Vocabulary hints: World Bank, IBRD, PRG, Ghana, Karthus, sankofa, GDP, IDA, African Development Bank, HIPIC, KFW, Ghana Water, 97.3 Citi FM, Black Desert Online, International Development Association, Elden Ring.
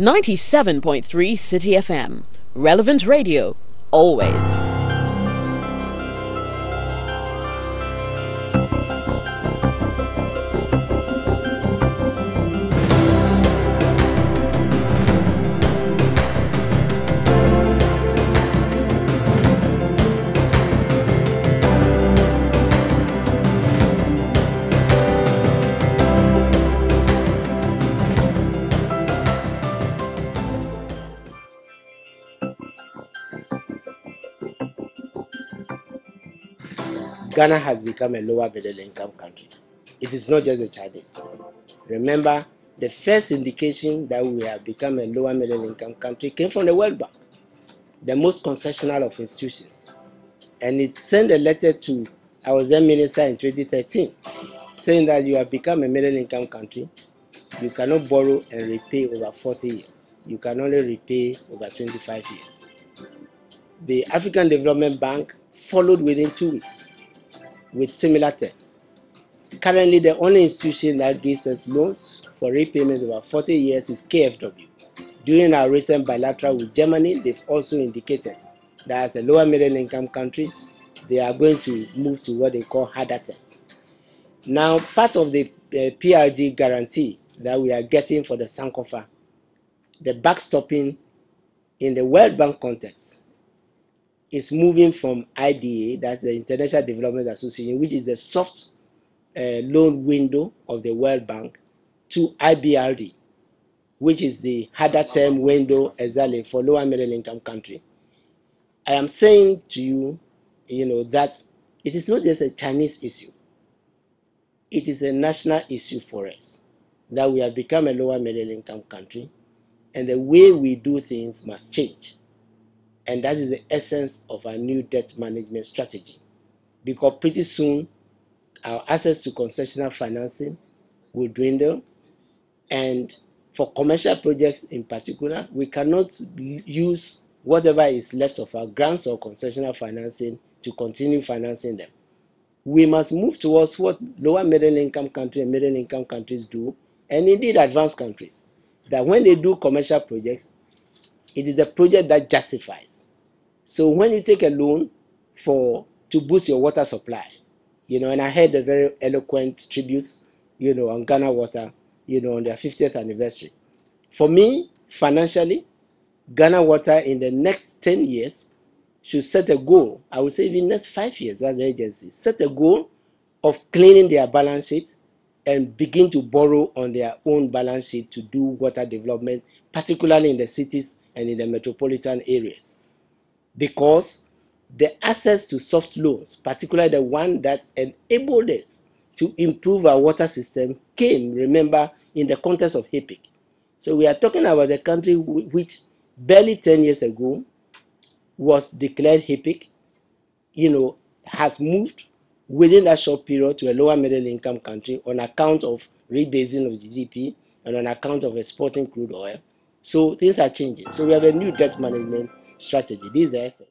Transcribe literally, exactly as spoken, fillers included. ninety-seven point three Citi F M. Relevant radio, always. Ghana has become a lower middle income country. It is not just the Chinese. Remember, the first indication that we have become a lower middle income country came from the World Bank, the most concessional of institutions. And it sent a letter to our then minister in twenty thirteen, saying that you have become a middle income country. You cannot borrow and repay over forty years. You can only repay over twenty-five years. The African Development Bank followed within two weeks. With similar terms. Currently, the only institution that gives us loans for repayment over forty years is K F W. During our recent bilateral with Germany, they've also indicated that as a lower middle income country, they are going to move to what they call harder terms. Now, part of the uh, P R G guarantee that we are getting for the sankofa, the backstopping in the World Bank context, is moving from I D A, that's the International Development Association, which is the soft uh, loan window of the World Bank, to I B R D, which is the harder term window exactly for lower middle income country. I am saying to you, you know, that it is not just a Chinese issue. It is a national issue for us, that we have become a lower middle income country, and the way we do things must change. And that is the essence of our new debt management strategy. Because pretty soon, our access to concessional financing will dwindle. And for commercial projects in particular, we cannot use whatever is left of our grants or concessional financing to continue financing them. We must move towards what lower middle income countries and middle income countries do, and indeed advanced countries, that when they do commercial projects, it is a project that justifies. So when you take a loan for to boost your water supply, you know, and I heard a very eloquent tribute, you know, on Ghana Water, you know, on their fiftieth anniversary. For me, financially, Ghana Water in the next ten years should set a goal. I would say even next five years as an agency, set a goal of cleaning their balance sheet and begin to borrow on their own balance sheet to do water development, particularly in the cities and in the metropolitan areas, because the access to soft loans, particularly the one that enabled us to improve our water system, came, remember, in the context of HIPIC. So we are talking about a country which barely ten years ago was declared HIPIC, you know, has moved within that short period to a lower middle income country on account of rebasing of G D P and on account of exporting crude oil. So things are changing. So we have a new debt management strategy. These are